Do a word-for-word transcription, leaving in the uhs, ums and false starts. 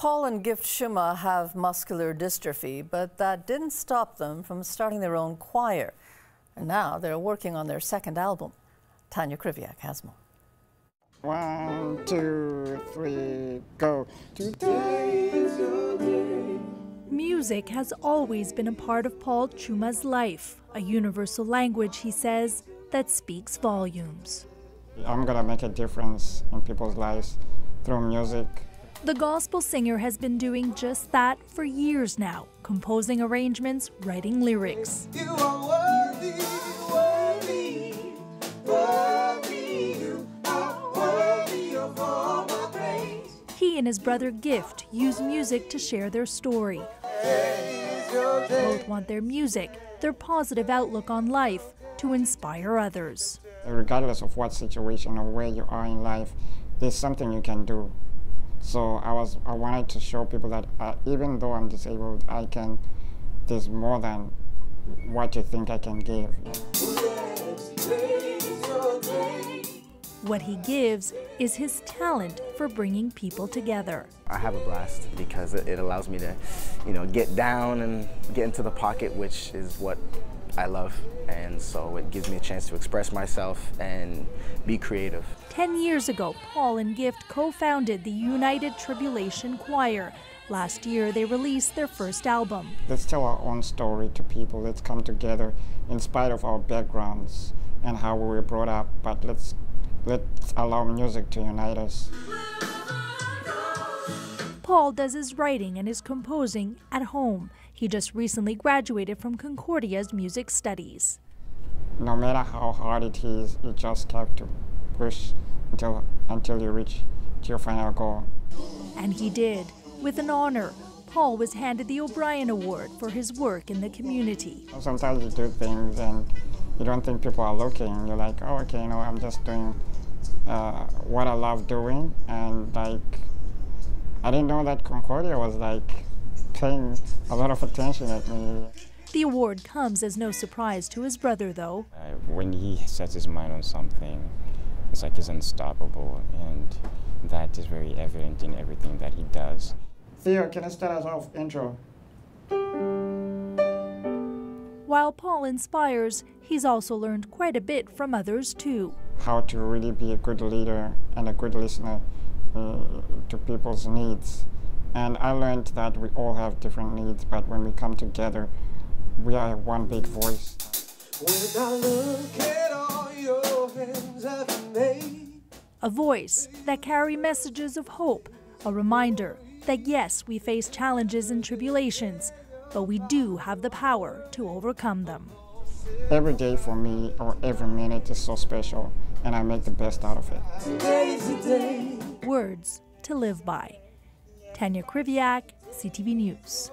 Paul and Gift Chuma have muscular dystrophy, but that didn't stop them from starting their own choir. And now they're working on their second album. Tanya Kriviak has more. One, two, three, go. Today is your day. Music has always been a part of Paul Chuma's life, a universal language, he says, that speaks volumes. I'm going to make a difference in people's lives through music. The gospel singer has been doing just that for years now, composing arrangements, writing lyrics. You are worthy, worthy, worthy, you are worthy of all my praise. He and his brother Gift use music to share their story. Both want their music, their positive outlook on life, to inspire others. Regardless of what situation or where you are in life, there's something you can do. So I was I wanted to show people that uh, even though I'm disabled, I can. There's more than what you think I can give. What he gives is his talent for bringing people together. I have a blast because it allows me to, you know, get down and get into the pocket, which is what I love, and so it gives me a chance to express myself and be creative. Ten years ago, Paul and Gift co-founded the United Tribulation Choir. Last year, they released their first album. Let's tell our own story to people. Let's come together in spite of our backgrounds and how we were brought up, but let's, let's allow music to unite us. Paul does his writing and his composing at home. He just recently graduated from Concordia's music studies. No matter how hard it is, you just have to push until, until you reach your final goal. And he did. With an honor, Paul was handed the O'Brien Award for his work in the community. Sometimes you do things and you don't think people are looking. You're like, oh, okay, you know, I'm just doing uh, what I love doing, and like, I didn't know that Concordia was like paying a lot of attention at me. The award comes as no surprise to his brother, though. Uh, when he sets his mind on something, it's like he's unstoppable, and that is very evident in everything that he does. Theo, can I start us off intro? While Paul inspires, he's also learned quite a bit from others too. How to really be a good leader and a good listener Uh, to people's needs. And I learned that we all have different needs, but when we come together, we are one big voice. When I look at all your hands I've made. A voice that carry messages of hope, a reminder that yes, we face challenges and tribulations, but we do have the power to overcome them. Every day for me, or every minute, is so special, and I make the best out of it. Today's the day. Words to live by. Tanya Kriviak, C T V News.